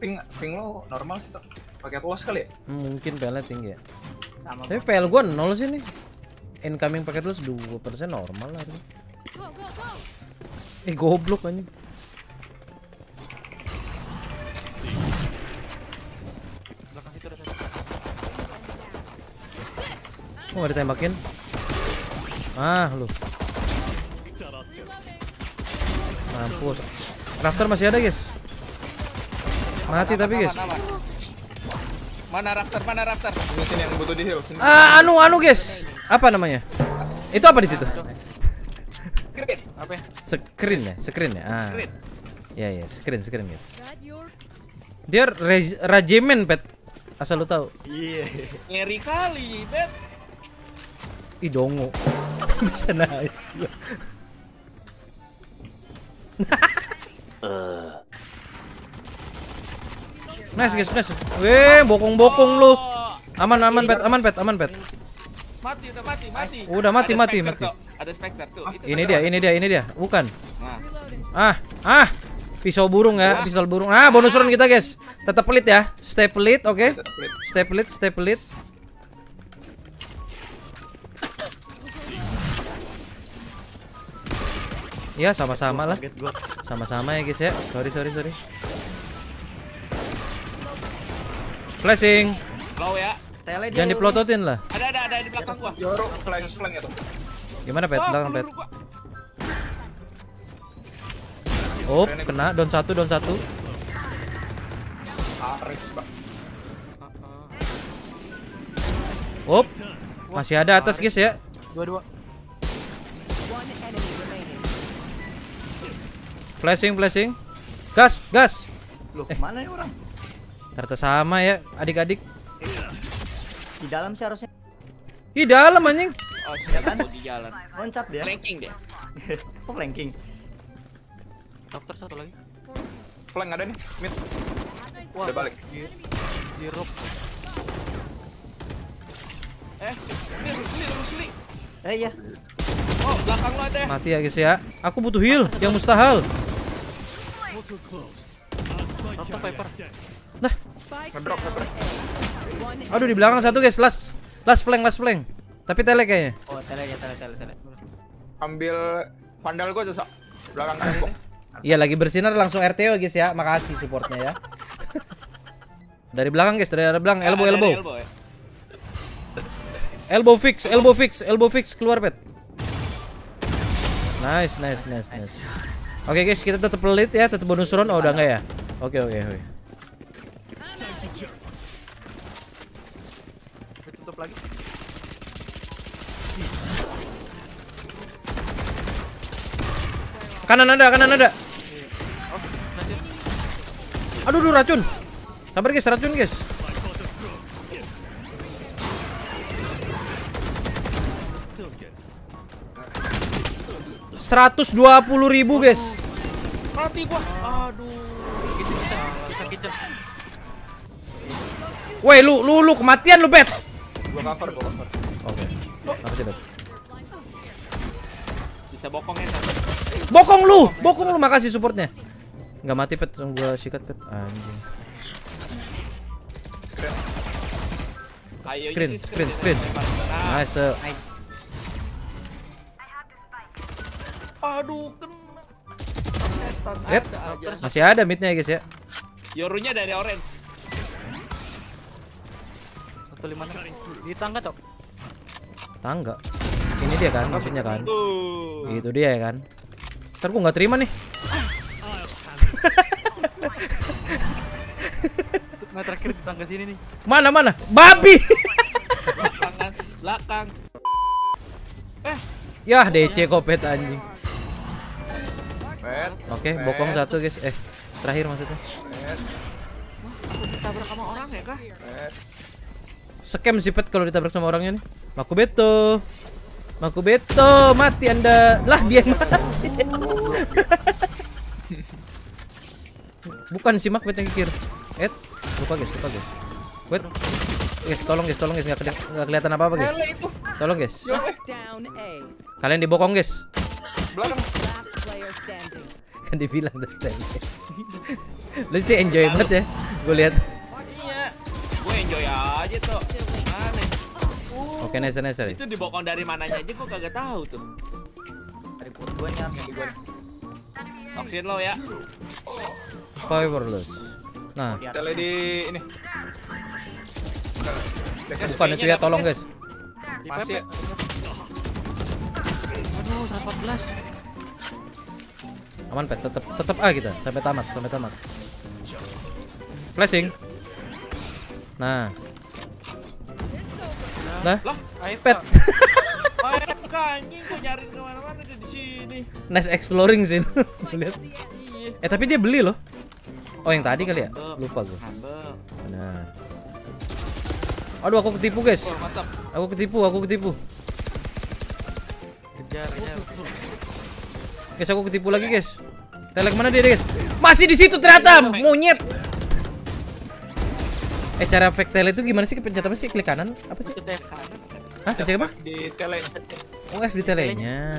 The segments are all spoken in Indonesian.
ping lo normal sih tuh. Paket loss kali ya? Mungkin PL-nya tinggi ya. Sama tapi PL gua 0 sih nih. Incoming paket loss 2% normal hari ini. Goblok anjing. Gua gak ditembakin. Ah, lu. Mampus. Rafter masih ada, guys. Mati tapi, guys. Mana Rafter? Mana Rafter? Sini yang butuh di-heal. Ah, anu, guys. Apa namanya? Itu apa di situ? Screen. Apa ya? Screen ya? Screen ya? Ah. Ya, screen, guys. Dia Rajemen, Pet. Asal lu tahu. Iya. Ngeri kali, Pet. Ih, dongo. Bisa naik. Nice guys, nice. Weh, bokong-bokong lu. Aman pet. Mati. Udah mati. Ada Spectre tuh. Ini dia. Bukan. Nah. Ah. Pisau burung ya, pisau burung. Ah, bonus round kita, guys. Tetap pelit ya. Stay pelit, oke? Okay? Stay pelit. Ya sama-sama lah. Sama-sama ya guys ya. Sorry. Flashing. Low ya. Jangan diplototin lah. Ada di belakang gua. Jorok flank ya tuh. Gimana Pet? Belakang Pet. Oh, kena down 1. Oh. Masih ada atas guys ya. 2-2. Flashing. Gas. Loh, mana ya orang? Ternyata sama ya, adik-adik. Di dalam sih harusnya. Di dalam anjing. Oh, sudah kan di jalan. Loncat dia. Flanking dia. Oh, flanking. Dokter satu lagi. Flank ada nih, mid. Wah, udah balik. Zero. Ini Rusli. Iya. Oh, belakang lo ada. Mati ya, guys ya. Aku butuh heal yang mustahil. Nah, ngedrop. Aduh, di belakang satu guys, last flank. Tapi telek kayaknya. Oh, telek. Ambil vandal gua tuh, belakang tembok. Iya, lagi bersinar langsung RTO guys ya. Makasih supportnya ya. Dari belakang guys, dari arah belakang, elbow. Elbow fix, keluar Pet. Nice. Oke, guys, kita tetap pelit ya, tetap bonus round. Oh, udah enggak ya? Oke. Tutup lagi. Kanan ada. Aduh, racun. Sabar guys, racun guys. Rp120.000 guys. Mati gua. Aduh. Sakit. Woi, lu kematian lu, Bet. Gua cover. Oke. Apa sih, Bet? Bisa bokongnya. Bokong lu. Makasih supportnya. Enggak mati, Pet. Gua sikat, Pet. Anjing. Screen. Nice. Aduh, kena. Set. Masih ada midnya guys ya. Yorunya dari orange. 156 di tangga, Cok. Tangga. Ini dia kan, maksudnya kan. Itu dia ya kan. Ntar gua enggak terima nih. Nah, terakhir di tangga sini nih. Mana? Babi. Belakang. Yah, DC kopet anjing. Oke, bokong satu guys. Terakhir maksudnya. Aku ditabrak sama orang ya kah? Scam sih Pet kalau ditabrak sama orangnya nih. Maku beto, mati Anda. Lah dia mati. Bukan si Macbeth yang kikir. Lupa guys. Wait. Guys, tolong guys, enggak kelihatan apa-apa guys. Tolong guys. Kalian dibokong guys. Belakang. Kan dibilang tadi. Lu sih enjoy banget ya, gue lihat. Iya, gue enjoy aja tuh. Aneh. Oke, nice. Itu dibokong dari mananya aja, gue kagak tahu tuh. Dari buruannya harusnya digoreng. Vaksin lo ya. Powerless. Nah, kita di ini. Bukan itu ya, tolong guys. Masih. Aduh, 114. Aman Pet, tetep A kita sampai tamat. Flashing. Nah. Nah. Pet. Anjing, gua nyari kemana-mana di sini. Nice exploring sih. Lihat. Tapi dia beli loh. Oh, yang tadi kali ya? Lupa gua. Benar. Aduh, aku ketipu, guys. Aku ketipu. Kejarnya. Guys, aku ketipu lagi, guys. Telek mana dia, guys? Masih di situ ternyata, monyet. Cara efek tele itu gimana sih? Pencet apa sih? Klik kanan apa sih? Hah, pencet apa? Di tele. Oh, F di telenya.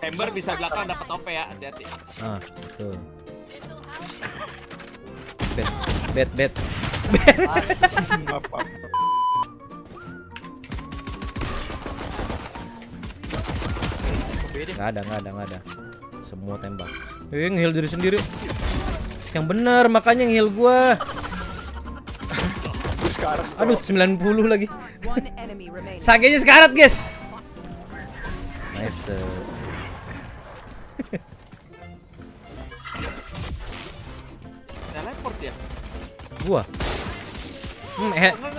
Ember bisa belakang dapat OP ya, hati-hati. Ah, betul. Bet. Nggak ada. Semua tembak. Nge-heal diri sendiri. Yang bener, makanya nge-heal gua. Aduh, 90 lagi. Sagenya sekarat, guys. Nice. Teleport ya? Gua.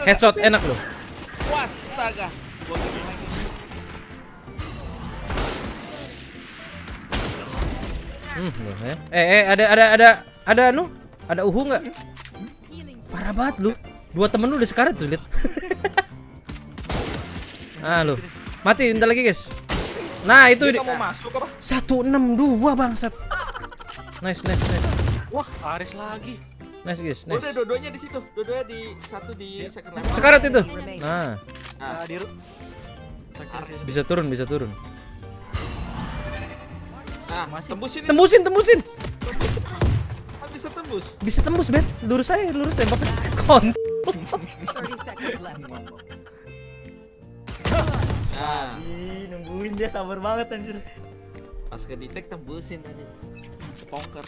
Headshot enak loh. Astaga. Ya. Ada uhu nggak? Parah banget lu. Dua temen lu udah sekarat tuh, lihat. Ah lu. Mati entar lagi, guys. Nah, itu dia. 162 bangsat. Nice. Wah, Aris lagi. Nice guys. Udah dua-duanya di situ. Dua-duanya di satu di sekarat itu. Nah. Bisa turun. Nah, tembusin. Bisa tembus, Bet. Lurus tembak. Kontol. Nah, nungguin dia sabar banget anjir. Pas ke detect tembusin aja. Sepongker.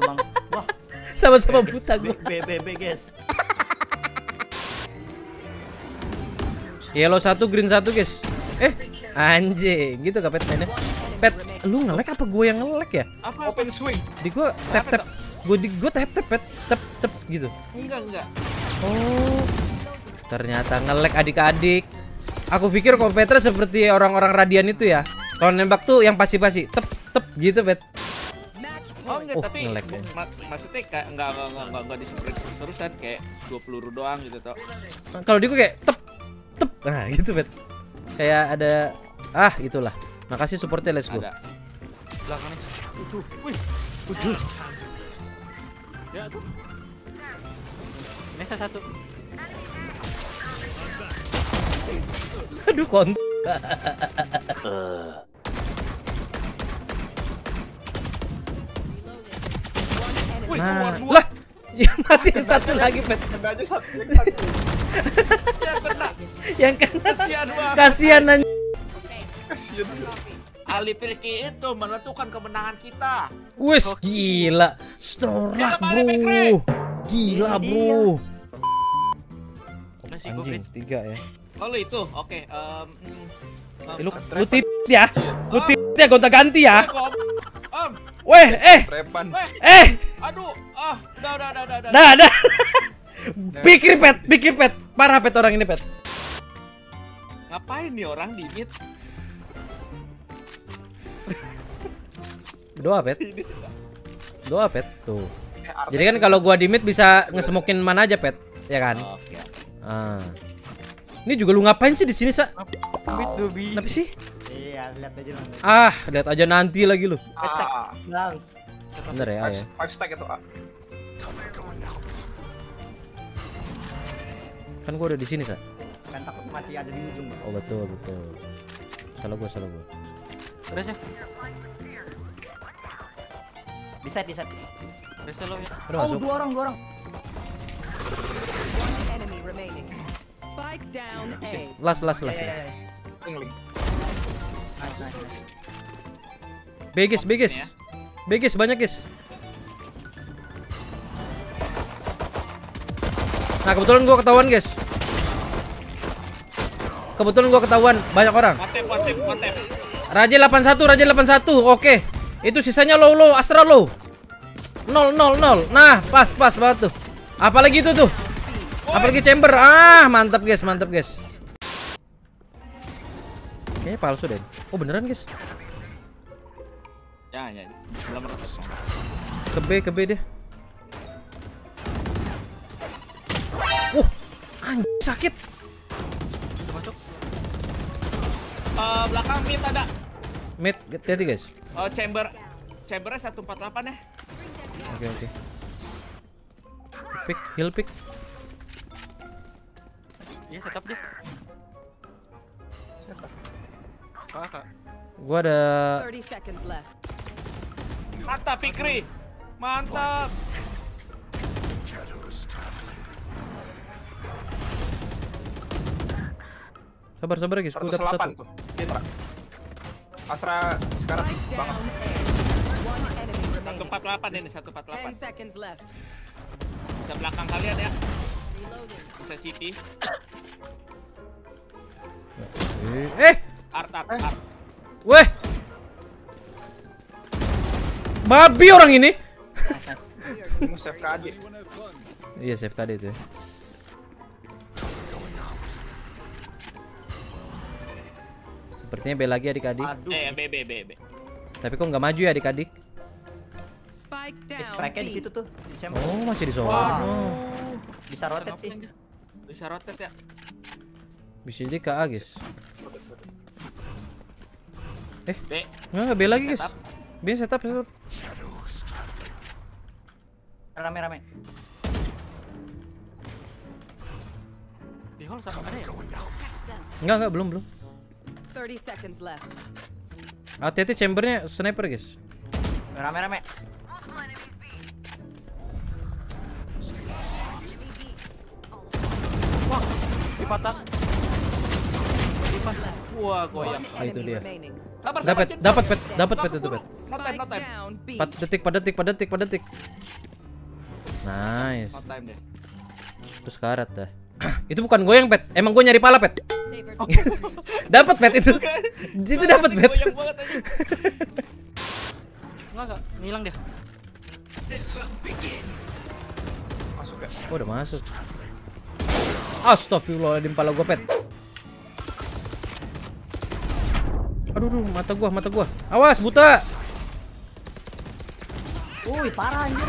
Bang. Wah, sama-sama buta gua. BBB, guys. Yellow 1 green 1, guys. Anjing, gitu gak Pet mainnya? Pet, lu nge-lag apa gue yang nge-lag ya? Apa open swing? Di gue tap-tap. Gue tap-tap, Pet. Tap-tap gitu. Enggak. Oh. Ternyata nge-lag adik-adik. Aku pikir komputer seperti orang-orang Radian itu ya. Kalau nembak tuh yang pasif-pasif, tep-tep gitu, Pet. Oh enggak, tapi maksudnya kayak enggak diseru-serusan kayak 2 peluru doang gitu toh. Kalau di gue kayak tep. Nah, gitu, Bet. Kayak ada itulah. Makasih supportnya, let's go. Ada. Belakangnya. Wih. Ya tuh. Nesta satu. Aduh, kontol. Nah, lah. Ya mati satu lagi, Bet. Kena aja satu. Yang kena. Kasihan anjing. Ali Firki itu menentukan kemenangan kita. Wes gila. Snorlax, bro. Gila, bro. Anjing 3 ya. Lalu itu, oke. Lu tip ya gonta-ganti ya. Weh. Aduh, udah. Dah. Pikir pet, parah Pet orang ini, Pet. Ngapain nih orang di mid? Doa pet tuh. Jadi kan kalau gua di mid bisa ngesemokin mana aja, Pet, ya kan? Ah. Ini juga lu ngapain sih di sini, Sa? Tapi sih? Iya, lihat aja nanti lagi lu. Bener ya, A ya. 5 stack itu, A. Kan gua udah di sini, Sa. Kan takut masih ada di ujung. Oh betul betul. Salah gua. Udah sih. Di set. Oh, dua orang. Spike down A. Last. Nice. Biggest banyak guys. Nah, kebetulan gua ketahuan banyak orang. Mantep. Raja 81. Oke. Itu sisanya low, Astra low. 0. Nah, pas banget tuh. Apalagi itu tuh. Apalagi chamber. Ah, mantap guys. Kayaknya palsu deh. Oh, beneran guys. Ya. Ke B deh. Anjir, sakit. Masuk. Belakang mid ada. Mid, hati-hati guys. Chambernya 148 ya. Oke. Heal pick. Iya, setup deh. Setup. Kakak. Gua ada. Mantap Fikri. Mantap. Sabar guys, gua dapat satu. Astra sekarang banget. 148 ini 148. Bisa belakang kalian ya. Bisa city. Art. Weh. Babi orang ini. Mau save KD. Iya, save KD itu. Sepertinya B lagi adik-adik. B. Tapi kok nggak maju ya adik-adik? Spike-nya di situ tuh. Oh, masih di sono. Wow. Bisa rotate sih. Bisa rotate ya. Bisa jadi KA, guys. Nggak B lagi, guys. B setup. Rame. Di hall sama mana ya? Enggak, belum. 30 seconds left. Hati-hati chambernya sniper guys. Rame. Wah, dipatah. Wah, goyang. Ah, itu dia. Dapat pet itu pet. Not time. Detik. Nice. Not time deh. Terus karat dah. Itu bukan goyang pet, emang gue nyari pala pet. Dapat pet itu. Itu dapat pet. Enggak, hilang dia. Masuk ya. Oh, udah masuk. Astagfirullahaladzim, pala gue pet. Aduh, mata gua. Awas buta. Woi, parah anjir.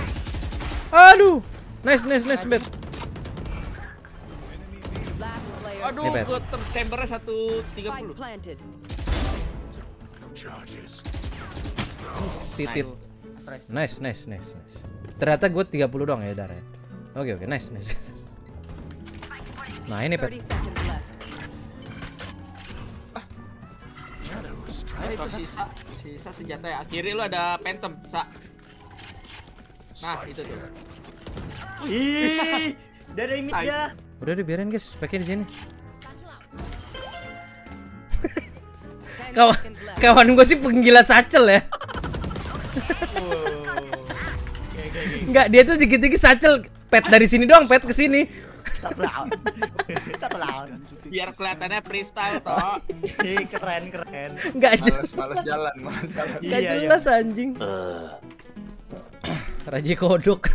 Aduh. Nice bet. Aduh, gua chambernya 130. Titip. Nice. Ternyata gua 30 doang ya darahnya. Oke, nice. Nah, ini pet. Itu sisa senjata ya. Kiri lu ada Phantom, Sa. Nah, itu tuh. Ih, dari mid dia. Udah dibiarin guys, pakai di sini. Kawan gue sih penggila sacel ya. Enggak, dia tuh dikit-dikit sacel. Pet dari sini doang, pet ke sini. Satu lawan. Biar kelihatannya freestyle toh. Keren. Enggak jelas. Males jalan. Enggak jelas anjing. Raji kodok.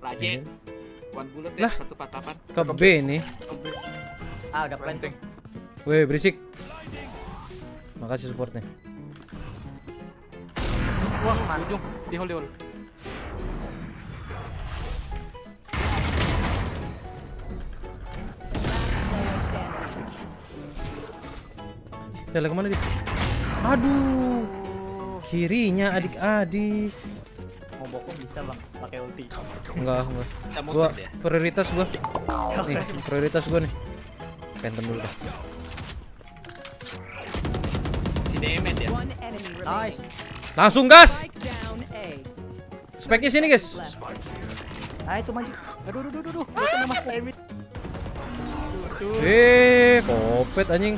Raja, one bullet ya, 148. Ke B nih. Ah, udah planting. Weh, berisik. Makasih supportnya. Wah, ujung di hole. Jalan kemana dia? Aduh, kirinya adik-adik. mau bokong bisa bang, pakai ulti. Enggak. Gua prioritas gua. Nih, prioritas gua nih. Phantom dulu dah. Si damage ya. Nice. Langsung gas. Speknya sini, guys. Ah, itu maju. Aduh. Kopet anjing.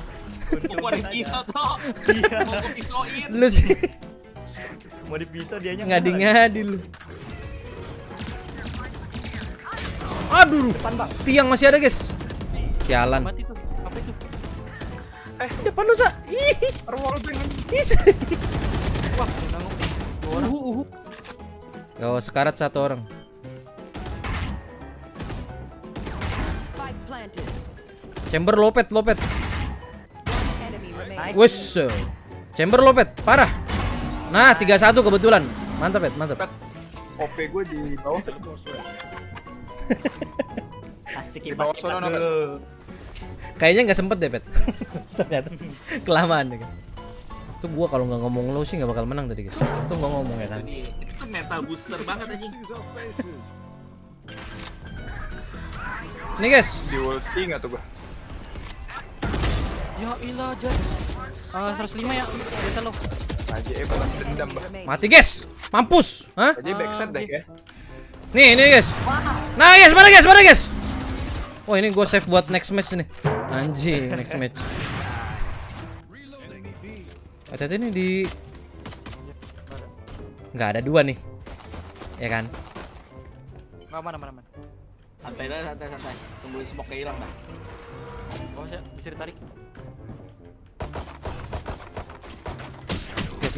Gua dipisau toh. Iya, gua pisauin. Lu sih. Mau dipisau dianya. Ngadi-ngadi lu. Aduh. Depan, Bang. Tiang masih ada, guys. Sialan. Apa itu? Depan lu, Sa. Ih. Ruang lu anjing. Wah, nanggung. Orang. Gawat sekarat satu orang. Chamber lopet. Wes. Chamber lopet, parah. Nah, 3-1 kebetulan. Mantap. OP gue di bawah. Asik kipas dulu. Kayaknya nggak sempet deh, Pet. Ternyata kelamaan deh. Itu gua kalau nggak ngomong lo sih nggak bakal menang tadi, guys. Itu gua ngomong ya kan. Itu mental booster banget anjing. Nih guys, di ulti nggak tuh gua. Ya ilah, Jad. 105 ya. Kita lo. Aje balas dendam, Bah. Mati, guys. Mampus. Hah? Aje backset deh, ya. Nih, guys. Nah, guys, mana guys? Oh, ini gua save buat next match nih. Anjing, next match. Hati-hati nih di. Nggak ada dua nih. Ya kan? Mana. Santai. Tunggu smoke hilang dah. Oh, bisa ditarik.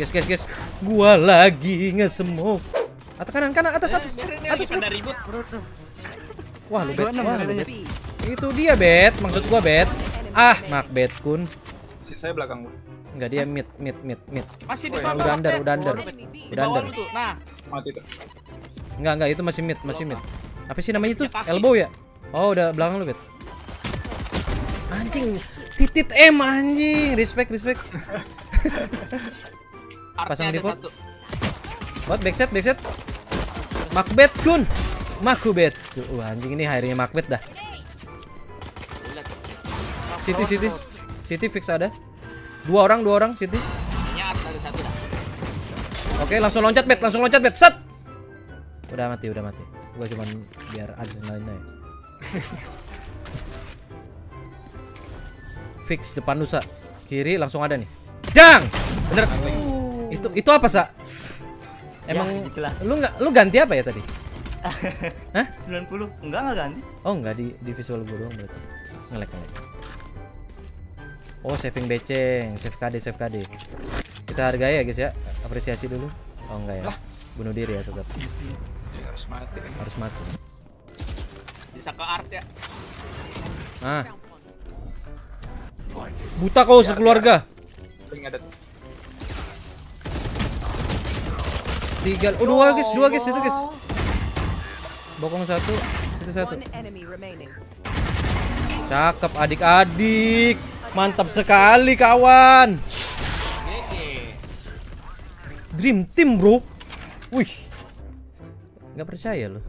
Guys. Gua lagi nge-smoke. Atas kanan atas. Ribut. Wah, lu bet. Itu dia bet, maksud gua bet. Ah, mak bet kun. Saya belakang gua. Enggak, dia mid. Masih di sana. Udah under. Nah, mati tuh. Enggak, itu masih mid. Apa sih namanya itu? Elbow ya? Oh, udah belakang lu bet. Anjing, titit M anjing. Respect. Pasang default. Buat backset. Macbeth kun. Macbeth. Wah, anjing ini akhirnya Macbeth dah. City fix ada. Dua orang City. Oke, langsung loncat bet. Set. Udah mati. Gua cuman biar adrenalin aja. Fix depan Nusa. Kiri langsung ada nih. Dang. Bener. Itu apa, Sa? Emang ya, gitulah. lu ganti apa ya tadi? Hah? 90. Enggak ganti. Oh, enggak di visual gue doang berarti. Ngelag. Oh, saving beceng, save KD. Kita hargai ya, guys ya. Apresiasi dulu. Oh, enggak ya. Lah. Bunuh diri ya, tetap. Ya, harus mati. Bisa ke art ya. Nah. Buta kau sekeluarga. Ada tuh. 3, oh dua guys itu guys. Bokong satu, itu satu. Cakep adik-adik, mantap sekali kawan. Dream team bro. Wih, nggak percaya loh.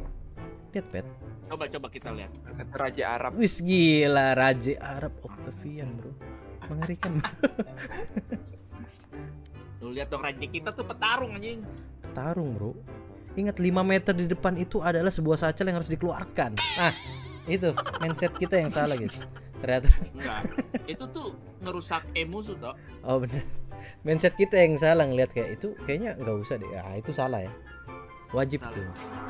Lihat Pet. Coba kita lihat. Raja Arab. Wih gila Raja Arab Octavian bro, mengerikan. Lu lihat dong raja kita tuh petarung anjing. Tarung bro, ingat 5 meter di depan itu adalah sebuah sacel yang harus dikeluarkan. Nah, itu mindset kita yang salah guys. Ternyata enggak, itu tuh ngerusak musuh toh. Oh bener, mindset kita yang salah ngelihat kayak itu kayaknya nggak usah deh. Ah, itu salah ya, wajib salah. Tuh.